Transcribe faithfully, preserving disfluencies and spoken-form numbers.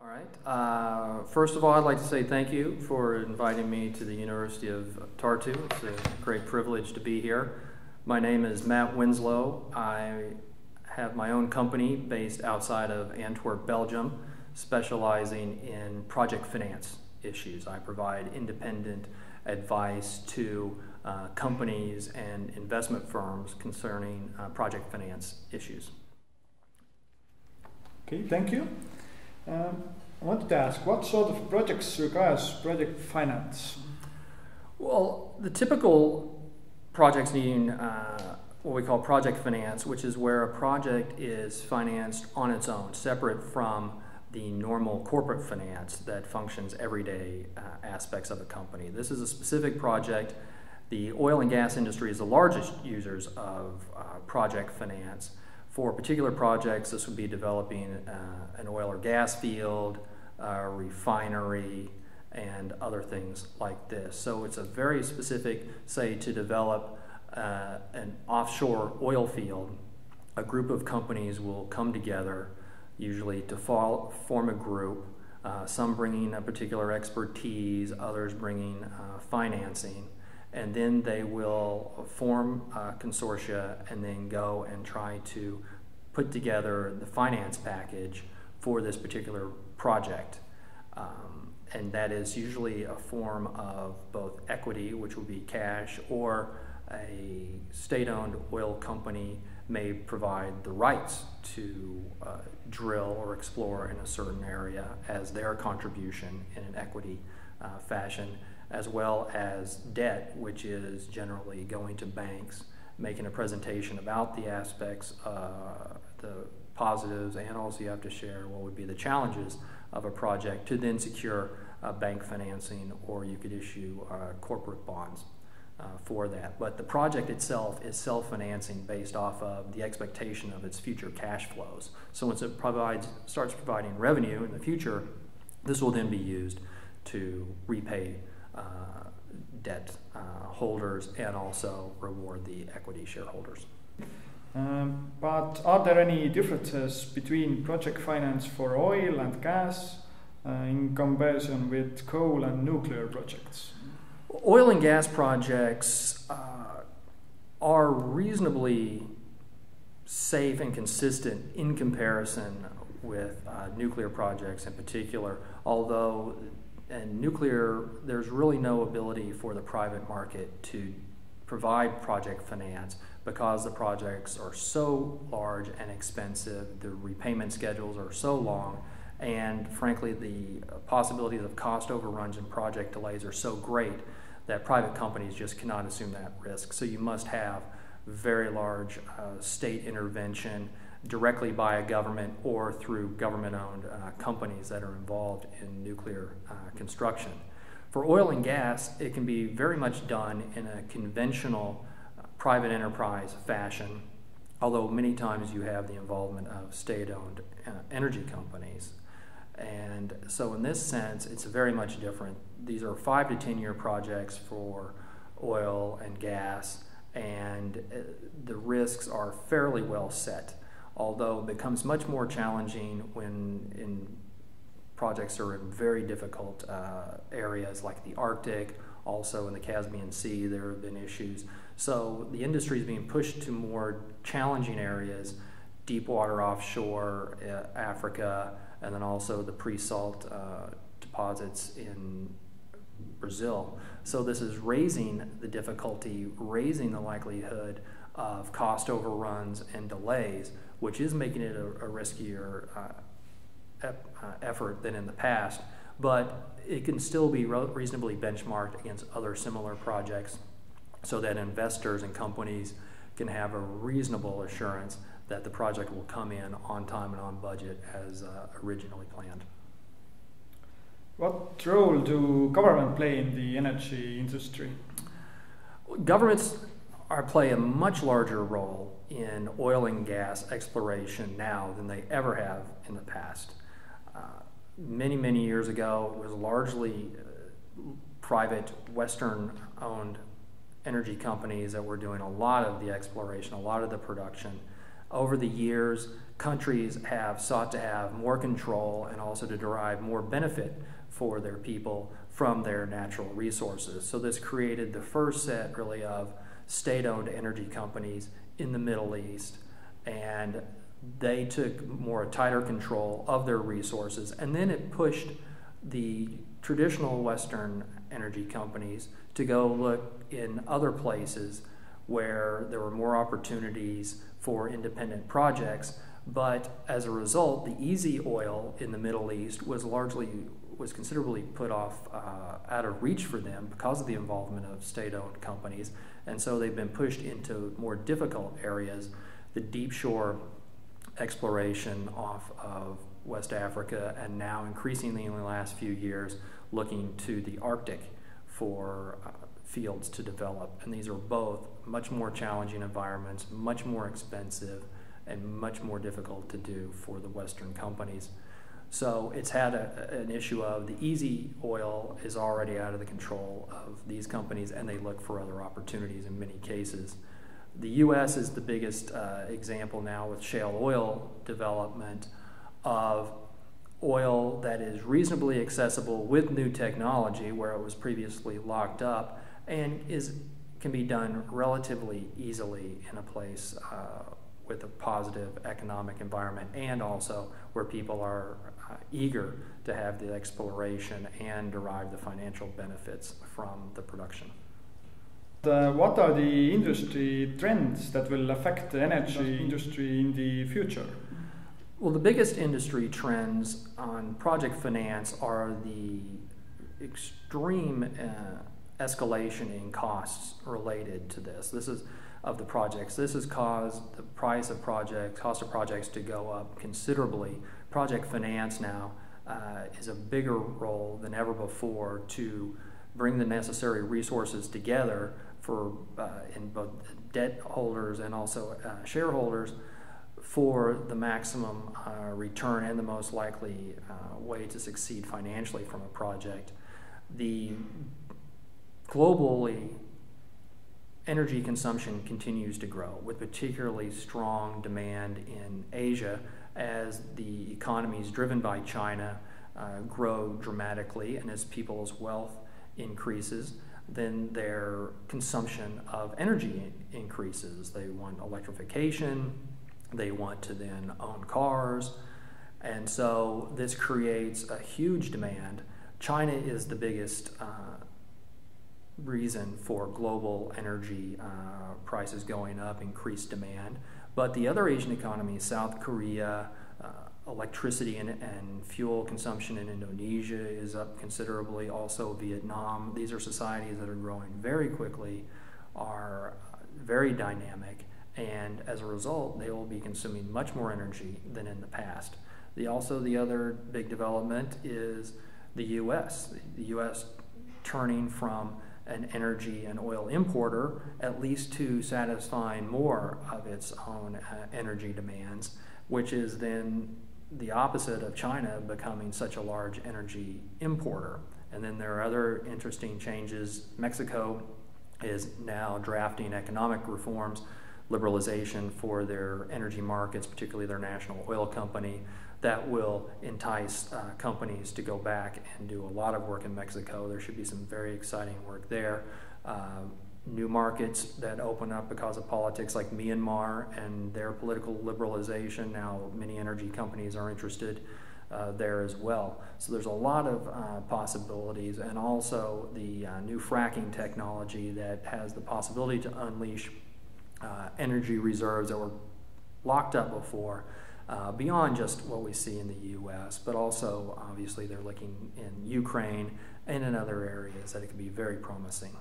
All right. Uh, first of all, I'd like to say thank you for inviting me to the University of Tartu. It's a great privilege to be here. My name is Matt Winslow. I have my own company based outside of Antwerp, Belgium, specializing in project finance issues. I provide independent advice to uh, companies and investment firms concerning uh, project finance issues. Okay, thank you. Um, I wanted to ask, what sort of projects requires project finance? Well, the typical projects needing uh, what we call project finance, which is where a project is financed on its own, separate from the normal corporate finance that functions everyday uh, aspects of a company. This is a specific project. The oil and gas industry is the largest users of uh, project finance. For particular projects, this would be developing uh, an oil or gas field, a refinery, and other things like this. So it's a very specific, say, to develop uh, an offshore oil field, a group of companies will come together, usually to form a group, uh, some bringing a particular expertise, others bringing uh, financing, and then they will form uh, consortia and then go and try to put together the finance package for this particular project. Um, and that is usually a form of both equity, which will be cash, or a state-owned oil company may provide the rights to uh, drill or explore in a certain area as their contribution in an equity uh, fashion, as well as debt, which is generally going to banks, making a presentation about the aspects, uh, the positives, and also you have to share what would be the challenges of a project to then secure uh, bank financing, or you could issue uh, corporate bonds Uh, for that. But the project itself is self-financing based off of the expectation of its future cash flows. So once it provides, starts providing revenue in the future, this will then be used to repay uh, debt uh, holders and also reward the equity shareholders. Um, but are there any differences between project finance for oil and gas uh, in comparison with coal and nuclear projects? Oil and gas projects uh, are reasonably safe and consistent in comparison with uh, nuclear projects in particular, although in nuclear there's really no ability for the private market to provide project finance because the projects are so large and expensive, the repayment schedules are so long, and frankly the possibilities of cost overruns and project delays are so great that private companies just cannot assume that risk. So you must have very large uh, state intervention directly by a government or through government-owned uh, companies that are involved in nuclear uh, construction. For oil and gas, it can be very much done in a conventional uh, private enterprise fashion, although many times you have the involvement of state-owned uh, energy companies. And so in this sense, it's very much different. These are five to ten year projects for oil and gas, and the risks are fairly well set, although it becomes much more challenging when in projects are in very difficult uh, areas like the Arctic, also in the Caspian Sea there have been issues. So the industry is being pushed to more challenging areas, deep water offshore, uh, Africa, and then also the pre-salt uh, deposits in Brazil. So this is raising the difficulty, raising the likelihood of cost overruns and delays, which is making it a, a riskier uh, ep, uh, effort than in the past, but it can still be re reasonably benchmarked against other similar projects so that investors and companies can have a reasonable assurance that the project will come in on time and on budget as uh, originally planned. What role do government play in the energy industry? Governments are play a much larger role in oil and gas exploration now than they ever have in the past. Uh, many, many years ago, it was largely uh, private, Western-owned energy companies that were doing a lot of the exploration, a lot of the production. over the years, countries have sought to have more control and also to derive more benefit for their people from their natural resources. So this created the first set, really, of state-owned energy companies in the Middle East, and they took more tighter control of their resources. And then it pushed the traditional Western energy companies to go look in other places where there were more opportunities for independent projects. But as a result, the easy oil in the Middle East was largely, was considerably put off, uh, out of reach for them because of the involvement of state-owned companies. And so they've been pushed into more difficult areas, the deep shore exploration off of West Africa, and now increasingly in the last few years, looking to the Arctic for uh, fields to develop. And these are both much more challenging environments, much more expensive, and much more difficult to do for the Western companies. So it's had a, an issue of the easy oil is already out of the control of these companies, and they look for other opportunities in many cases. The U S is the biggest uh, example now, with shale oil development, of oil that is reasonably accessible with new technology where it was previously locked up, and is, can be done relatively easily in a place uh, with a positive economic environment, and also where people are uh, eager to have the exploration and derive the financial benefits from the production. Uh, what are the industry trends that will affect the energy industry in the future? Well, the biggest industry trends on project finance are the extreme uh, escalation in costs related to this. This is of the projects. This has caused the price of projects, cost of projects, to go up considerably. Project finance now uh, is a bigger role than ever before to bring the necessary resources together for uh, in both debt holders and also uh, shareholders, for the maximum uh, return and the most likely uh, way to succeed financially from a project. The globally, energy consumption continues to grow, with particularly strong demand in Asia as the economies driven by China uh, grow dramatically, and as people's wealth increases, then their consumption of energy increases. They want electrification, they want to then own cars, and so this creates a huge demand. China is the biggest uh, reason for global energy uh, prices going up, increased demand. But the other Asian economies, South Korea, uh, electricity and, and fuel consumption in Indonesia is up considerably, also Vietnam. These are societies that are growing very quickly, are very dynamic, and as a result, they will be consuming much more energy than in the past. The, also, the other big development is the U S. The U S turning from an energy and oil importer, at least to satisfying more of its own uh, energy demands, which is then the opposite of China becoming such a large energy importer. And then there are other interesting changes. Mexico is now drafting economic reforms, liberalization for their energy markets, particularly their national oil company, that will entice uh, companies to go back and do a lot of work in Mexico. There should be some very exciting work there. Uh, new markets that open up because of politics, like Myanmar and their political liberalization. Now many energy companies are interested uh, there as well. So there's a lot of uh, possibilities, and also the uh, new fracking technology that has the possibility to unleash uh, energy reserves that were locked up before. Uh, beyond just what we see in the U S, but also obviously they're looking in Ukraine and in other areas that it can be very promising.